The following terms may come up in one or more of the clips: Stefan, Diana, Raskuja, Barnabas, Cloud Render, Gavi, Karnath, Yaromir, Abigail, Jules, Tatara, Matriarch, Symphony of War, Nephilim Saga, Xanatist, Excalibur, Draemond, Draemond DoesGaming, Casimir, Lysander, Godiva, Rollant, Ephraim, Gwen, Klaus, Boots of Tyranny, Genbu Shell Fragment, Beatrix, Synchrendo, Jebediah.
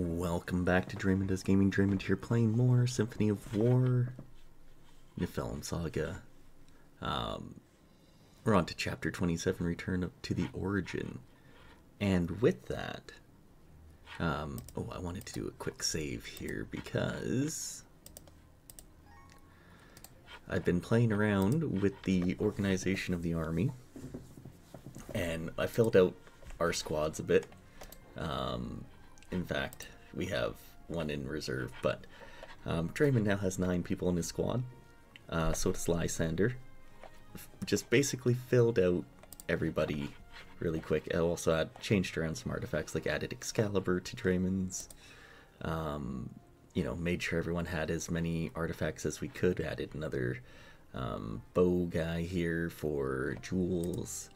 Welcome back to Draemond DoesGaming. Draemond here playing more Symphony of War, Nephilim Saga. We're on to chapter 27, Return to the Origin. And with that, I wanted to do a quick save here because I've been playing around with the organization of the army and I filled out our squads a bit. In fact, we have one in reserve, but Draemond now has 9 people in his squad. So does Lysander. Just basically filled out everybody really quick. I also changed around some artifacts, like added Excalibur to Draemond's. You know, made sure everyone had as many artifacts as we could. Added another bow guy here for Jules.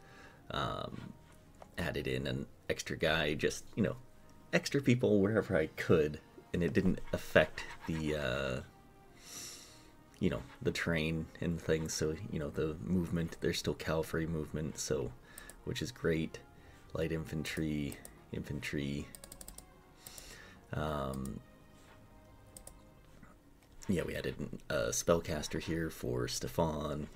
Added in an extra guy, just, you know, extra people wherever I could, and it didn't affect the you know, the terrain and things. So, you know, the movement, there's still cavalry movement, so, which is great. Light infantry, infantry. Yeah, we added a spellcaster here for Stefan.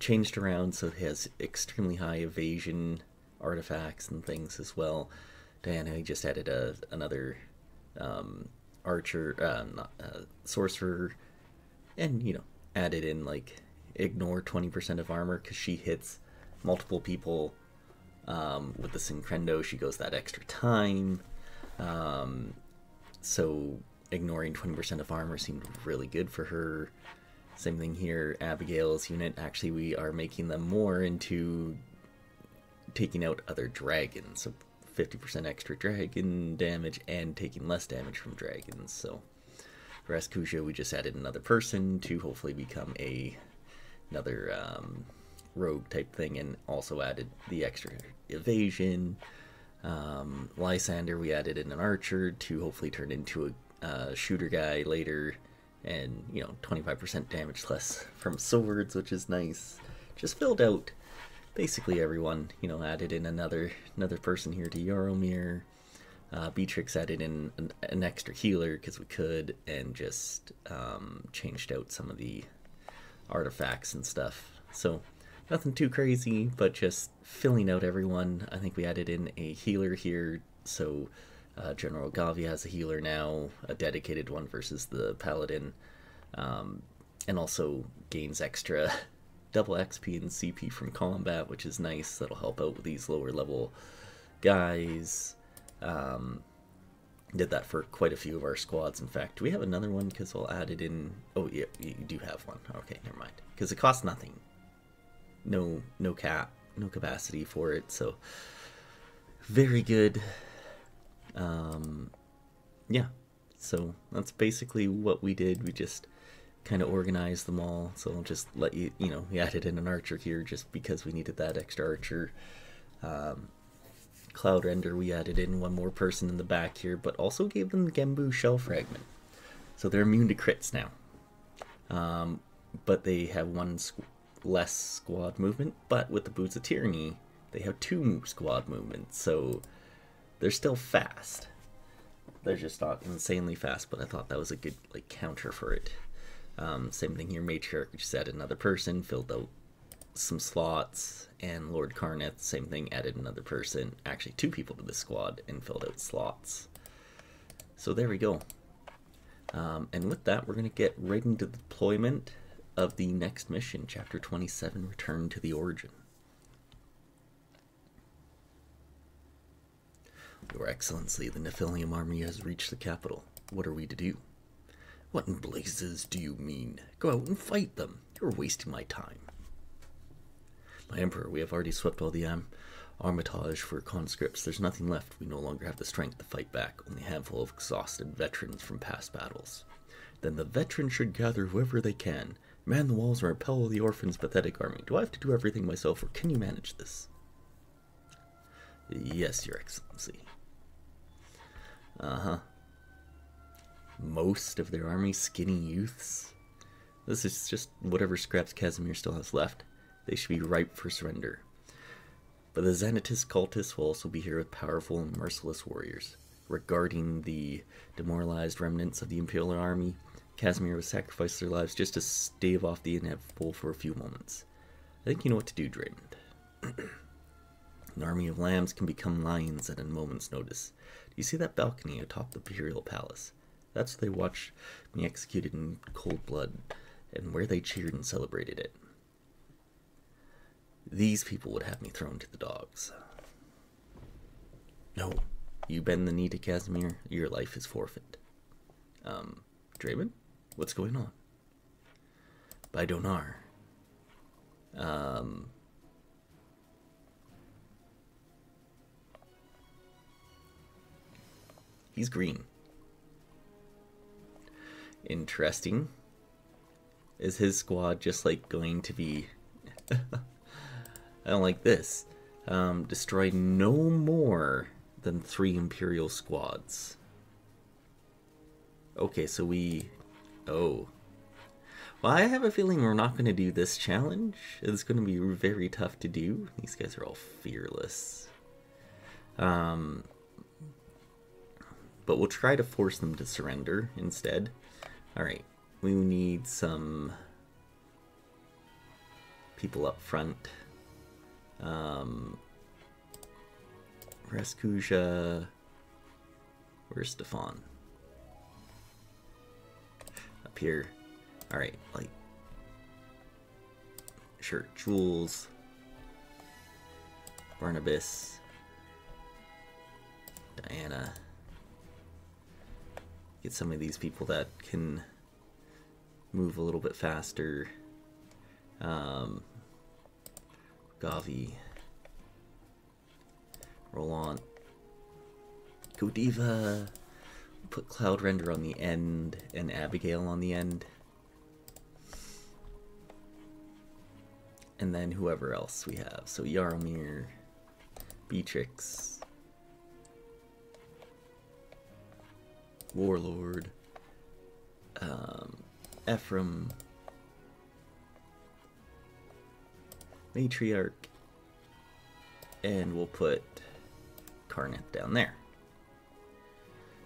Changed around so it has extremely high evasion artifacts and things as well. Diana just added another archer, sorcerer, and, you know, added in, like, ignore 20% of armor because she hits multiple people with the Synchrendo. She goes that extra time, so ignoring 20% of armor seemed really good for her. Same thing here, Abigail's unit. Actually, we are making them more into taking out other dragons, so 50% extra dragon damage and taking less damage from dragons. So Raskuja, we just added another person to hopefully become another rogue type thing, and also added the extra evasion. Lysander, we added in an archer to hopefully turn into a shooter guy later, and, you know, 25% damage less from swords, which is nice. Just filled out basically everyone, you know. Added in another person here to Yaromir. Beatrix added in an extra healer because we could, and just changed out some of the artifacts and stuff. So nothing too crazy, but just filling out everyone. I think we added in a healer here, so General Gavi has a healer now, a dedicated one versus the paladin, and also gains extra double XP and CP from combat, which is nice. That'll help out with these lower level guys. Did that for quite a few of our squads. In fact, do we have another one? Because we'll add it in. Oh yeah, you do have one. Okay, never mind. Because it costs nothing. No cap, no capacity for it. So very good. Yeah. So that's basically what we did. We just kind of organize them all. So I'll just let you, you know, we added in an archer here just because we needed that extra archer. Cloud Render, we added in one more person in the back here, but also gave them the Genbu Shell Fragment. So they're immune to crits now. But they have one less squad movement, but with the Boots of Tyranny, they have 2 squad movements, so they're still fast. They're just not insanely fast, but I thought that was a good, like, counter for it. Same thing here, Matriarch, we just added another person, filled out some slots, and Lord Karnath, same thing, added another person, actually 2 people to the squad, and filled out slots. So there we go. And with that, we're going to get right into the deployment of the next mission, Chapter 27, Return to the Origin. Your Excellency, the Nephilim army has reached the capital. What are we to do? What in blazes do you mean? Go out and fight them. You're wasting my time. My Emperor, we have already swept all the armitage for conscripts. There's nothing left. We no longer have the strength to fight back. Only a handful of exhausted veterans from past battles. Then the veterans should gather whoever they can. Man the walls or repel the orphans' pathetic army. Do I have to do everything myself, or can you manage this? Yes, Your Excellency. Uh-huh. Most of their army skinny youths. This is just whatever scraps Casimir still has left. They should be ripe for surrender. But the Xanatist cultists will also be here with powerful and merciless warriors. regarding the demoralized remnants of the Imperial army, Casimir was sacrificed their lives just to stave off the inevitable for a few moments. I think you know what to do, Draemond. An army of lambs can become lions at a moment's notice. Do you see that balcony atop the Imperial Palace? That's where they watched me executed in cold blood, and where they cheered and celebrated it. These people would have me thrown to the dogs. No, you bend the knee to Casimir, your life is forfeit. Draemond? What's going on? By Donar. He's green. Interesting. Is his squad just like going to be... I don't like this. Destroy no more than 3 Imperial squads. Okay, so we... Oh. Well, I have a feeling we're not going to do this challenge. It's going to be very tough to do. These guys are all fearless. But we'll try to force them to surrender instead. Alright, we need some people up front. Raskuja... Where's Stefan? Up here. Alright, like... Sure, Jules... Barnabas... Diana... Get some of these people that can move a little bit faster. Gavi, Rollant, Godiva. Put Cloud Render on the end and Abigail on the end, and then whoever else we have. So Yaromir, Beatrix. Warlord, Ephraim, Matriarch, and we'll put Karnath down there.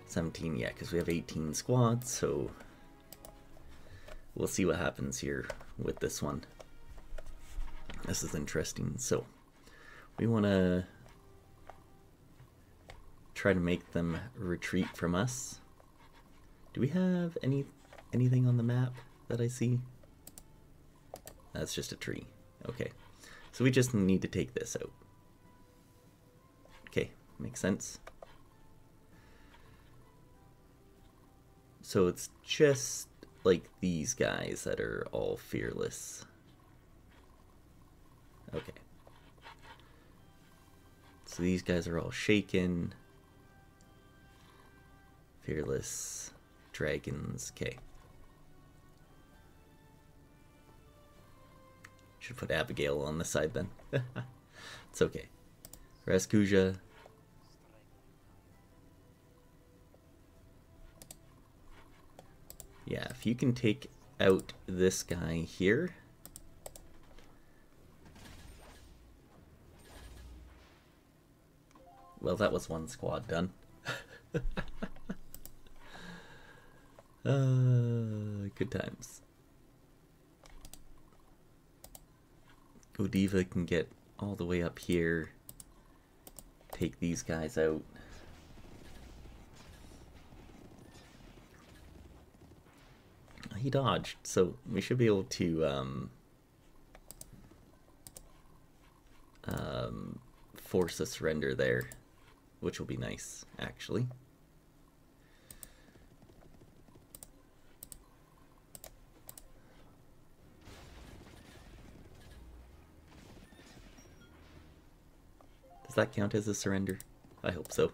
17, yeah, because we have 18 squads, so we'll see what happens here with this one. This is interesting. So we want to try to make them retreat from us. Do we have anything on the map that I see? That's just a tree. Okay. So we just need to take this out. Okay, makes sense. So it's just like these guys that are all fearless. Okay. So these guys are all shaken. Fearless. Dragons, okay. Should put Abigail on the side then. It's okay. Raskuja. Yeah, if you can take out this guy here. Well, that was one squad done. Good times. Godiva can get all the way up here. Take these guys out. He dodged, so we should be able to force a surrender there, which will be nice, actually. That count as a surrender? I hope so.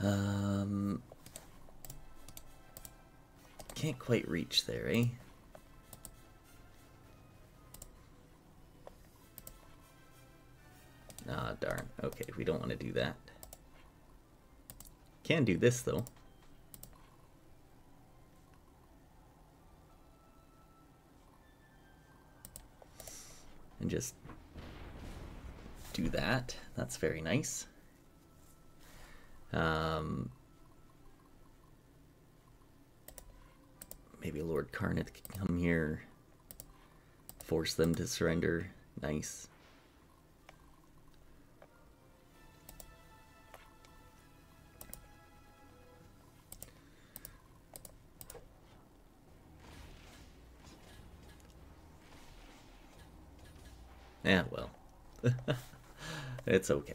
Can't quite reach there, eh? Ah, darn. Okay, we don't want to do that. Can do this, though. And just do that. That's very nice. Maybe Lord Karnath can come here, force them to surrender. Nice. Yeah, well, it's okay.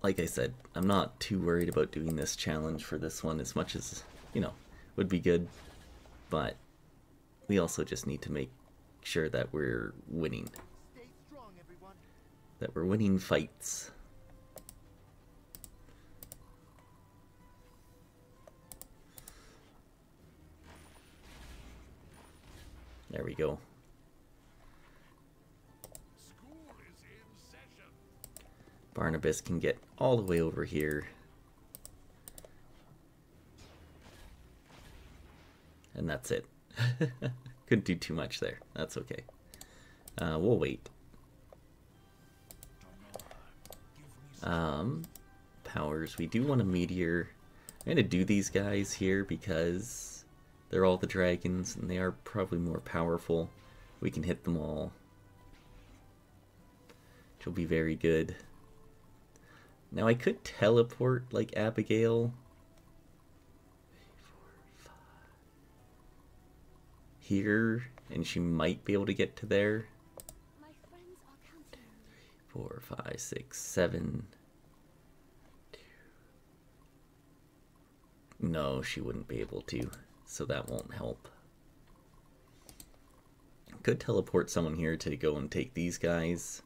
Like I said, I'm not too worried about doing this challenge for this one as much as, you know, would be good. But we also just need to make sure that we're winning. Stay strong, everyone. That we're winning fights. There we go. School is in session. Barnabas can get all the way over here. And that's it. Couldn't do too much there. That's okay. We'll wait. Powers. We do want a meteor. I'm going to do these guys here because they're all the dragons, and they are probably more powerful. We can hit them all, which will be very good. Now I could teleport like Abigail. 3, 4, 5. Here, and she might be able to get to there. 2, 3, 4, 5, 6, 7. No, she wouldn't be able to. So that won't help. Could teleport someone here to go and take these guys.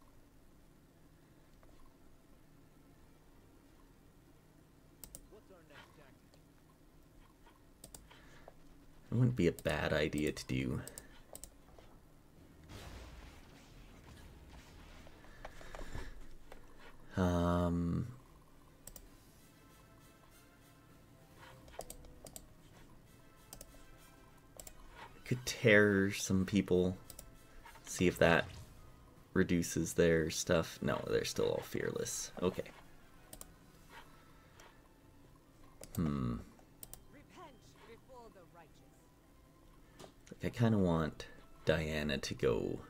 It wouldn't be a bad idea to do. Could tear some people, see if that reduces their stuff. No, they're still all fearless. Okay. Like I kind of want Diana to go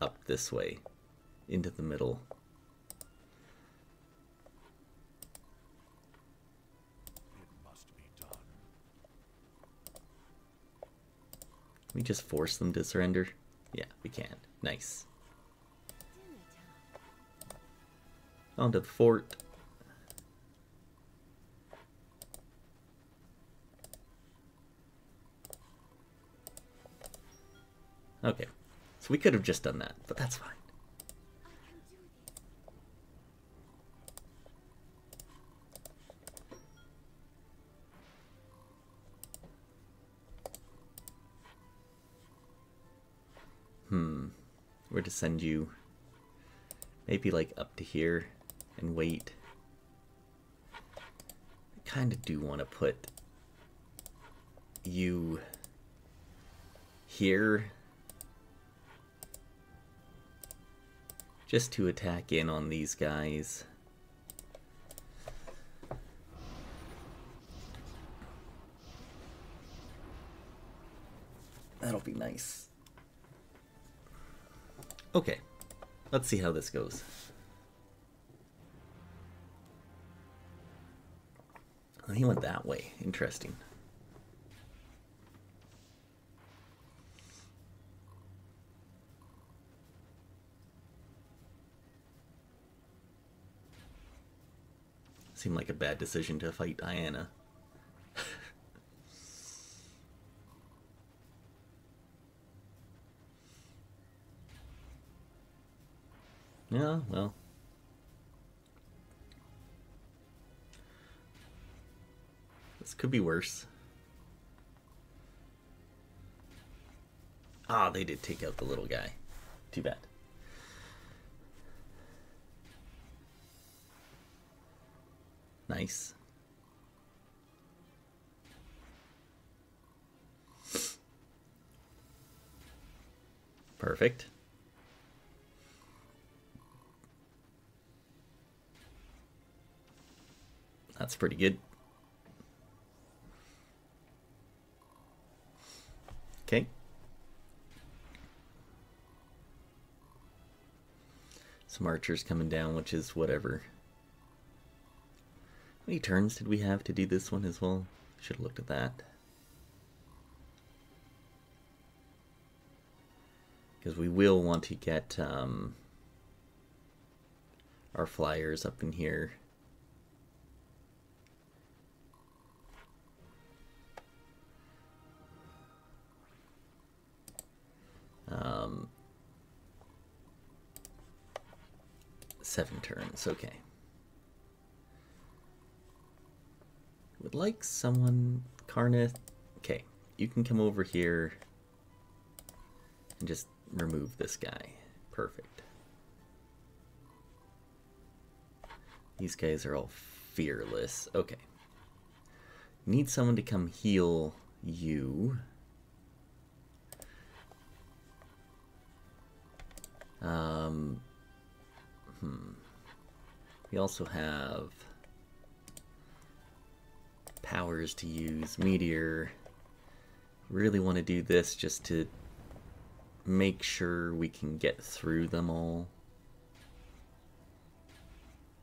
up this way, into the middle. We just force them to surrender? Yeah, we can. Nice. Onto the fort. Okay, so we could have just done that, but that's fine. Where to send you? Maybe like up to here and wait. I kind of do want to put you here just to attack in on these guys. That'll be nice. Okay, let's see how this goes. He went that way. Interesting. Seemed like a bad decision to fight Diana. Yeah, well. This could be worse. Ah, they did take out the little guy. Too bad. Nice. Perfect. That's pretty good. Okay. Some archers coming down, which is whatever. How many turns did we have to do this one as well? Should have looked at that. Because we will want to get our flyers up in here. Seven turns, okay. Would like someone, Karnath, okay, you can come over here and just remove this guy. Perfect. These guys are all fearless. Okay. Need someone to come heal you. We also have powers to use. Meteor. Really want to do this just to make sure we can get through them all.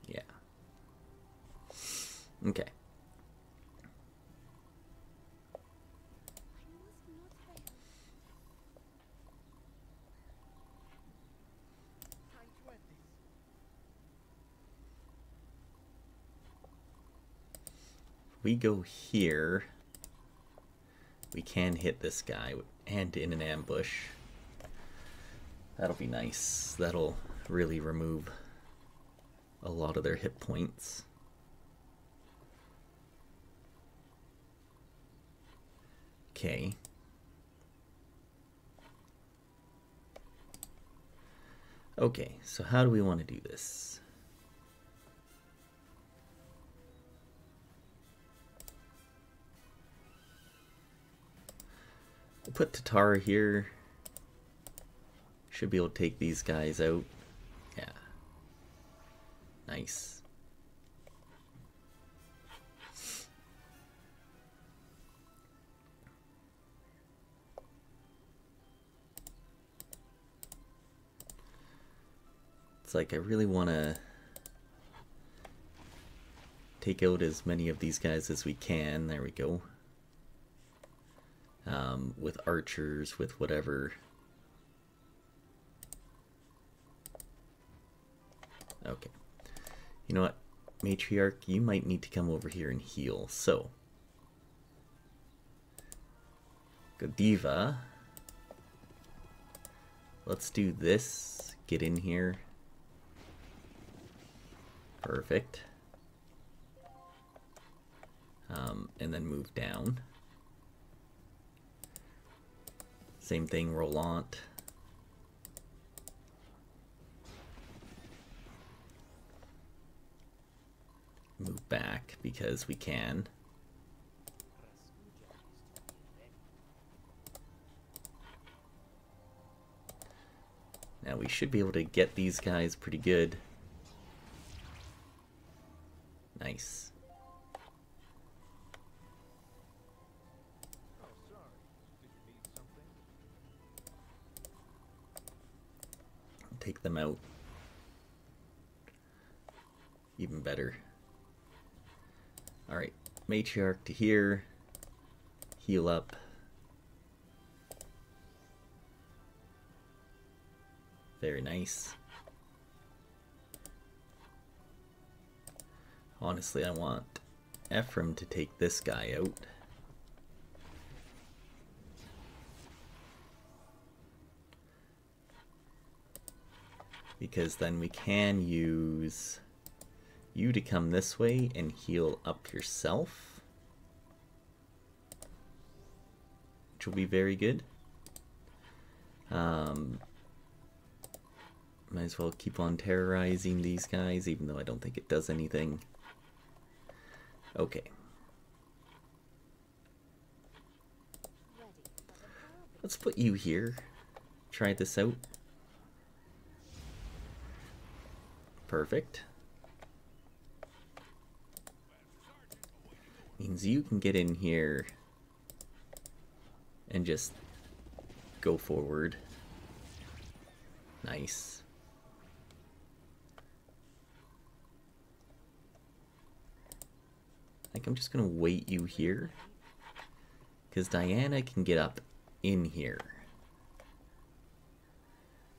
Yeah. Okay. We go here, we can hit this guy and in an ambush. That'll be nice. That'll really remove a lot of their hit points. Okay. Okay, so how do we want to do this? We'll put Tatara here. Should be able to take these guys out. Yeah. Nice. It's like I really want to take out as many of these guys as we can. There we go. With archers, with whatever. Okay. You know what? Matriarch, you might need to come over here and heal. So. Godiva. Let's do this. Get in here. Perfect. And then move down. Same thing, Rollant. Move back because we can. Now we should be able to get these guys pretty good. Nice. Take them out. Even better. Alright, Matriarch to here. Heal up. Very nice. Honestly, I want Ephraim to take this guy out. Because then we can use you to come this way and heal up yourself, which will be very good. Might as well keep on terrorizing these guys, even though I don't think it does anything. Okay. Let's put you here. Try this out. Perfect. means you can get in here and just go forward. Nice. I think I'm just gonna wait you here, because Diana can get up in here.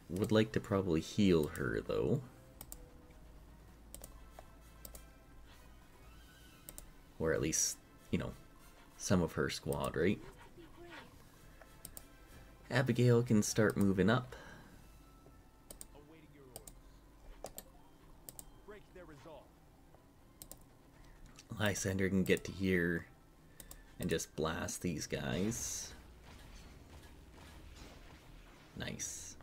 Would like to probably heal her though. Or at least, you know, some of her squad, right? Abigail can start moving up. Lysander can get to here and just blast these guys. Nice.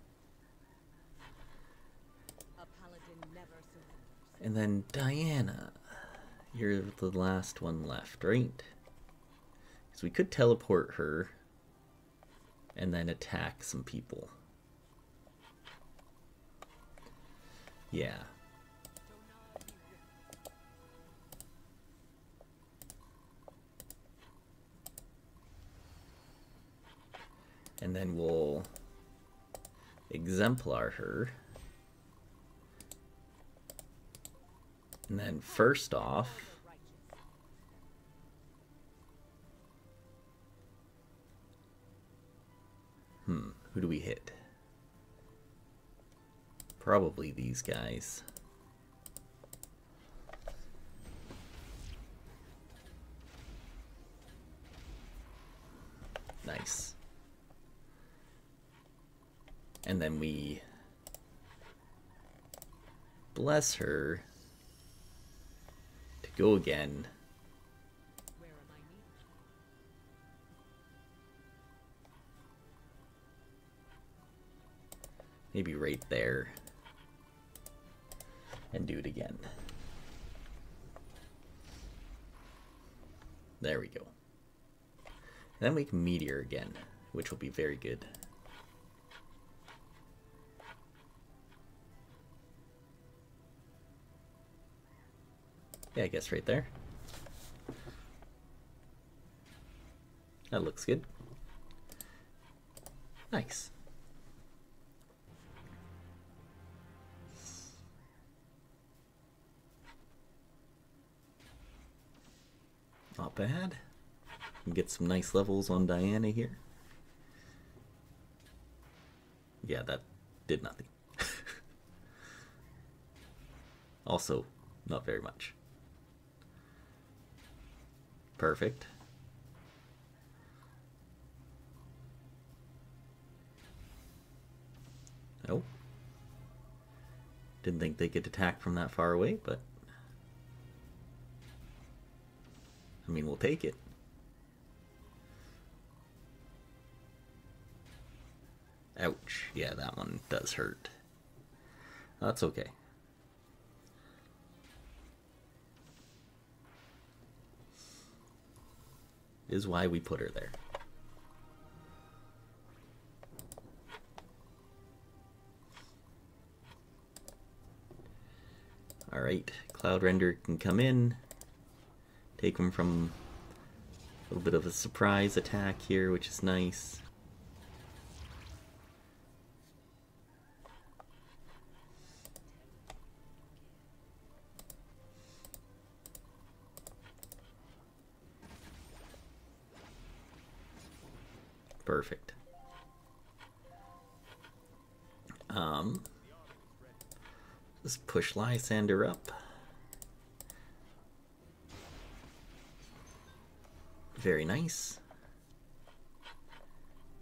And then Diana, you're the last one left, right? Because we could teleport her and then attack some people. Yeah. And then we'll exemplar her. And then first off, who do we hit? Probably these guys. Nice. And then we bless her to go again. Where am I needed? Maybe right there. And do it again. There we go. And then we can meteor again, which will be very good. Yeah, I guess right there. That looks good. Nice. Not bad. Can get some nice levels on Diana here. Yeah, that did nothing. Also, not very much. Perfect. Oh. Didn't think they could attack from that far away, but I mean, we'll take it. Ouch. Yeah, that one does hurt. That's okay. Is why we put her there. Alright, Cloud Render can come in, take him from a little bit of a surprise attack here, which is nice. Perfect. Let's push Lysander up. Very nice.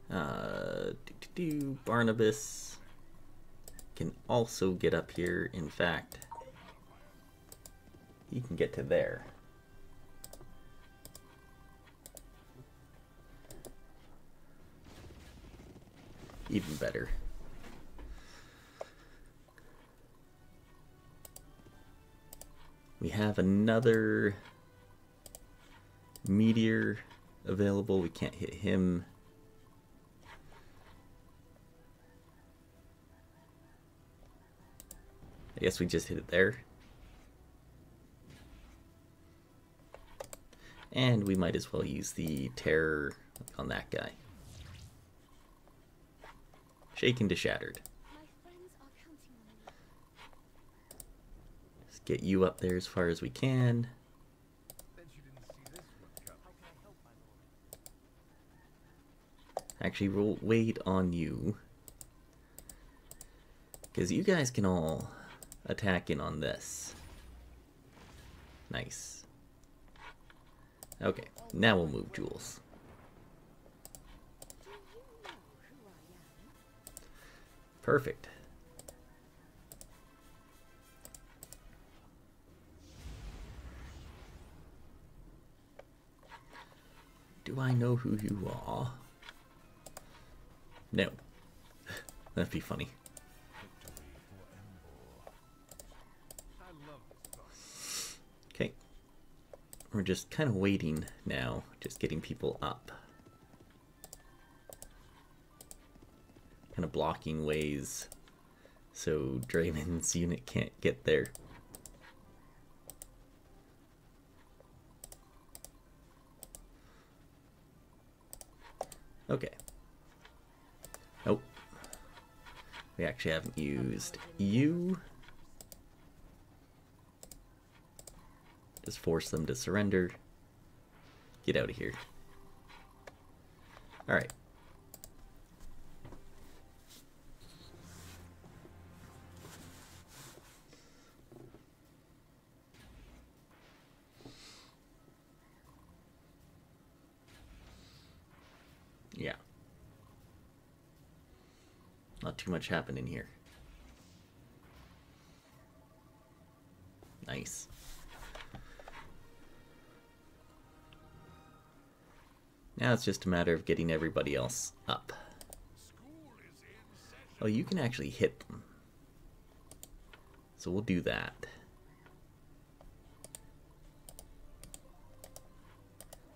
Barnabas can also get up here. In fact, he can get to there. Even better. We have another meteor available. We can't hit him. I guess we just hit it there. And we might as well use the terror on that guy. Shaken to shattered. Let's get you up there as far as we can. Actually, we'll wait on you. Because you guys can all attack in on this. Nice. Okay, now we'll move Jules. Perfect. Do I know who you are? No. That'd be funny. Okay. We're just kind of waiting now, just getting people up. Kind of blocking ways so Draemond's unit can't get there. Okay. Oh, we actually haven't used you. Just force them to surrender. Get out of here. All right. Yeah. Not too much happening here. Nice. Now it's just a matter of getting everybody else up. Oh, you can actually hit them. So we'll do that.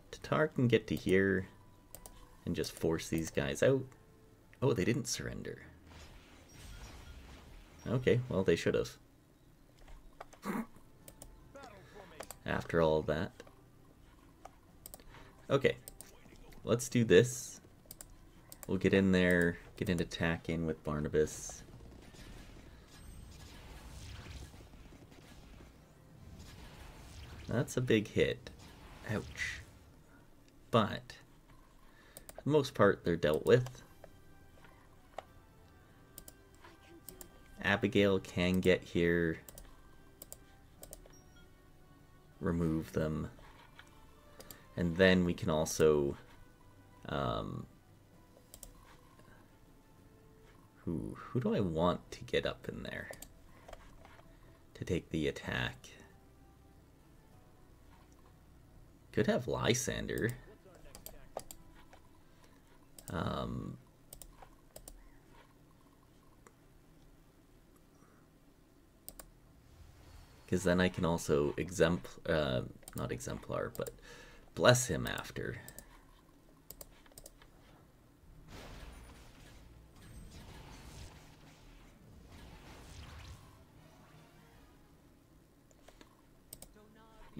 Tatar can get to here and just force these guys out. Oh, they didn't surrender. Okay, well, they should have. After all that. Okay, let's do this. We'll get in there, get an attack in with Barnabas. That's a big hit. Ouch. But, for the most part, they're dealt with. Abigail can get here, remove them, and then we can also, who do I want to get up in there to take the attack? Could have Lysander. Because then I can also bless him after.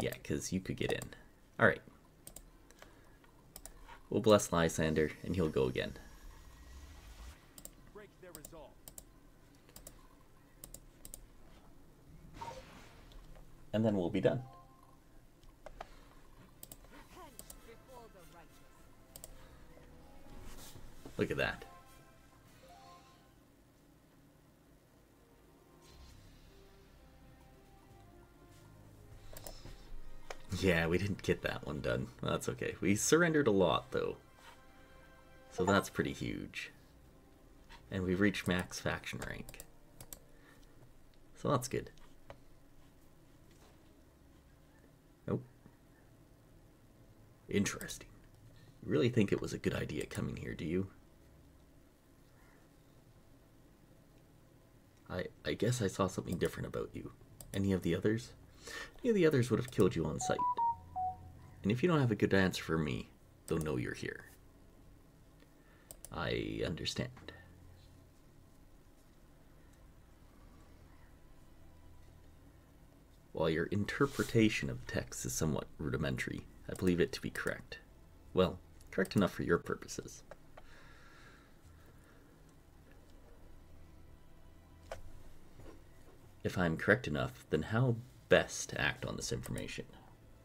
Yeah, because you could get in. Alright. We'll bless Lysander, and he'll go again. And then we'll be done. Look at that. Yeah, we didn't get that one done. That's okay. We surrendered a lot, though. So that's pretty huge. And we've reached max faction rank. So that's good. Interesting. You really think it was a good idea coming here, do you? I guess I saw something different about you. Any of the others? Any of the others would have killed you on sight. And if you don't have a good answer for me, they'll know you're here. I understand. While your interpretation of text is somewhat rudimentary, I believe it to be correct. Well, correct enough for your purposes. If I'm correct enough, then how best to act on this information?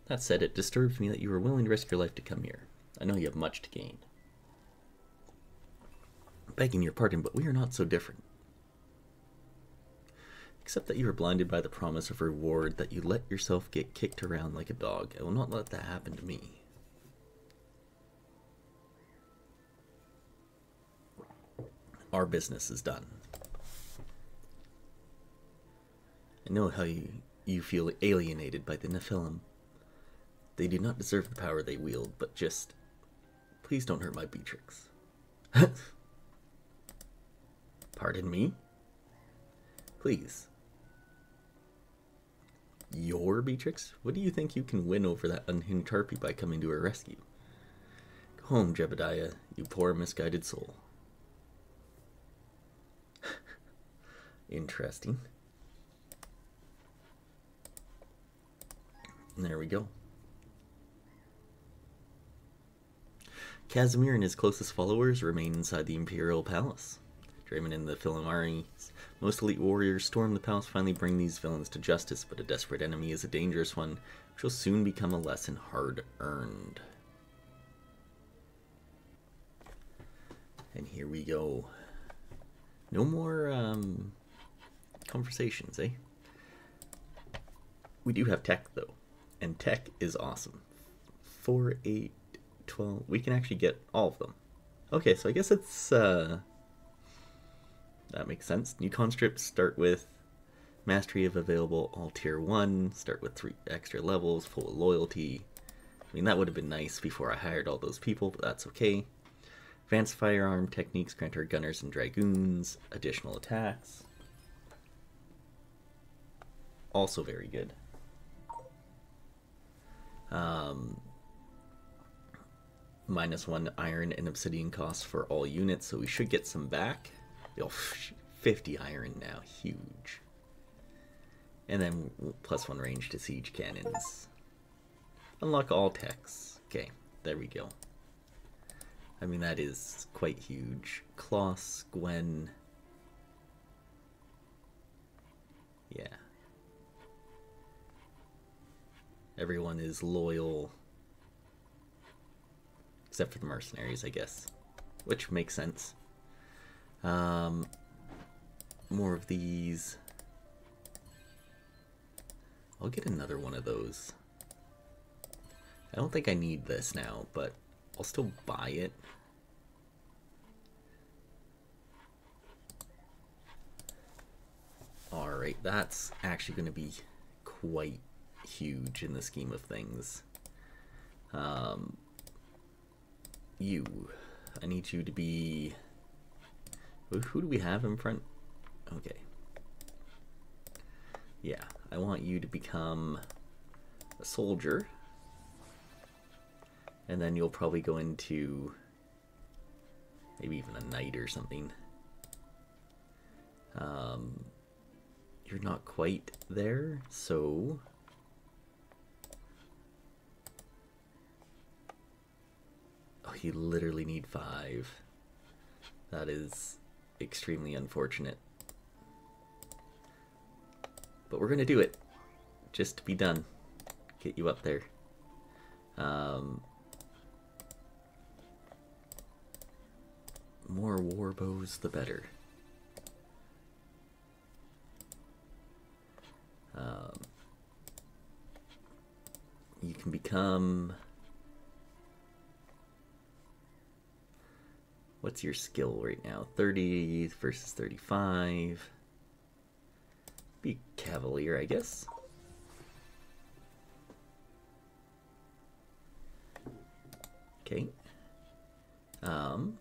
That said, it disturbs me that you were willing to risk your life to come here. I know you have much to gain. Begging your pardon, but we are not so different. Except that you were blinded by the promise of reward, that you let yourself get kicked around like a dog. I will not let that happen to me. Our business is done. I know how you feel alienated by the Nephilim. They do not deserve the power they wield, but just... please don't hurt my Beatrix. Pardon me? Please. Your Beatrix? What do you think you can win over that unhinged harpy by coming to her rescue? Go home, Jebediah, you poor misguided soul. Interesting. And there we go. Casimir and his closest followers remain inside the Imperial Palace. Draemond and the Philimari's most elite warriors storm the palace, finally bring these villains to justice, but a desperate enemy is a dangerous one, which will soon become a lesson hard-earned. And here we go. No more conversations, eh? We do have tech, though, and tech is awesome. 4, 8... 12, we can actually get all of them. Okay, so I guess it's that makes sense. New conscripts start with mastery of available, all tier 1, start with 3 extra levels, full of loyalty. I mean, that would have been nice before I hired all those people, but that's okay. Advanced firearm techniques grant our gunners and dragoons additional attacks. Also very good. -1 iron and obsidian costs for all units, so we should get some back. Oh, 50 iron now, huge. And then +1 range to siege cannons. Unlock all techs. Okay, there we go. I mean, that is quite huge. Klaus, Gwen. Yeah. Everyone is loyal. Except for the mercenaries, I guess, which makes sense. More of these. I'll get another one of those. I don't think I need this now, but I'll still buy it. Alright, that's actually going to be quite huge in the scheme of things. I need you to be... who do we have in front? Okay. Yeah, I want you to become a soldier. And then you'll probably go into maybe even a knight or something. You're not quite there, so... you literally need 5. That is extremely unfortunate. But we're going to do it. Just to be done. Get you up there. More war bows, the better. You can become... what's your skill right now? 30 versus 35. Be cavalier, I guess. Okay. Yeah,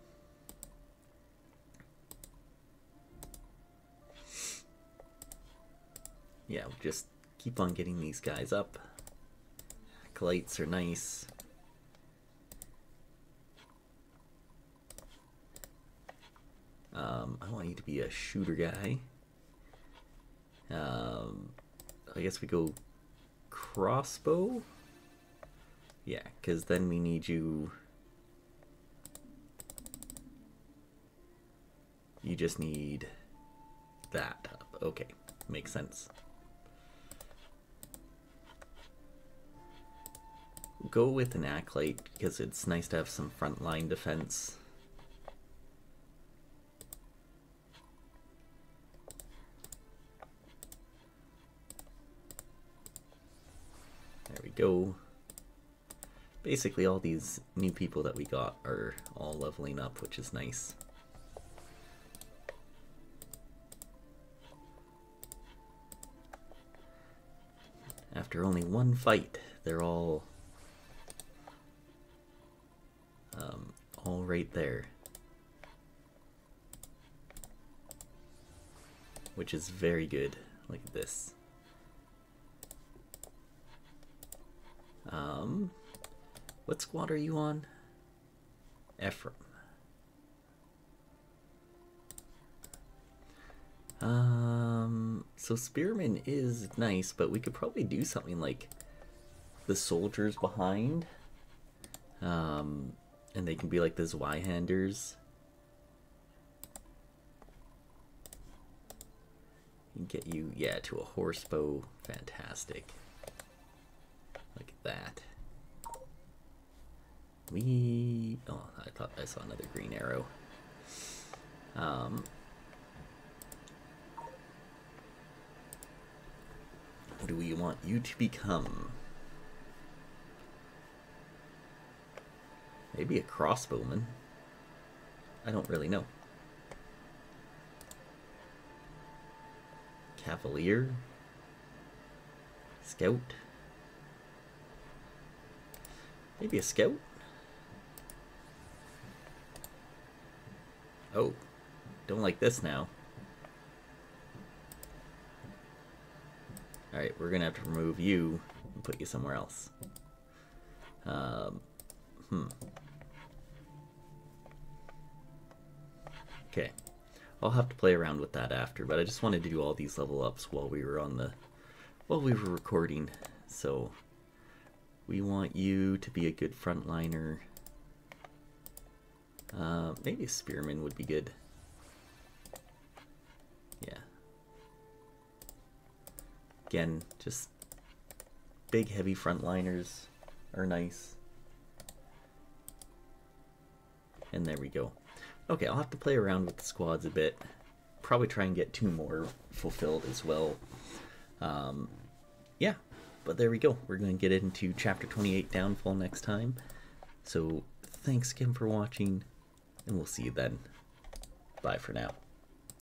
we'll just keep on getting these guys up. Acolytes are nice. I want you to be a shooter guy. I guess we go crossbow. Yeah, because then we need you... You just need that up. Okay, makes sense. Go with an Acolyte, because it's nice to have some frontline defense. There we go. Basically all these new people that we got are all leveling up, which is nice. After only one fight, they're all right there, which is very good. Look at this. What squad are you on? Ephraim. So Spearman is nice, but we could probably do something like the soldiers behind. And they can be like the Zweihanders. Get you, yeah, to a horse bow. Fantastic. Look at that. We... Oh, I thought I saw another green arrow. What do we want you to become? Maybe a crossbowman. I don't really know. Cavalier. Scout. Maybe a scout? Oh, don't like this now. Alright, we're gonna have to remove you and put you somewhere else. Okay, I'll have to play around with that after, but I just wanted to do all these level ups while we were on the, while we were recording. So we want you to be a good frontliner. Maybe a spearman would be good. Yeah. Again, just big heavy frontliners are nice. And there we go. Okay, I'll have to play around with the squads a bit. Probably try and get 2 more fulfilled as well. Yeah, but there we go. We're going to get into Chapter 28 Downfall next time. So thanks again for watching, and we'll see you then. Bye for now.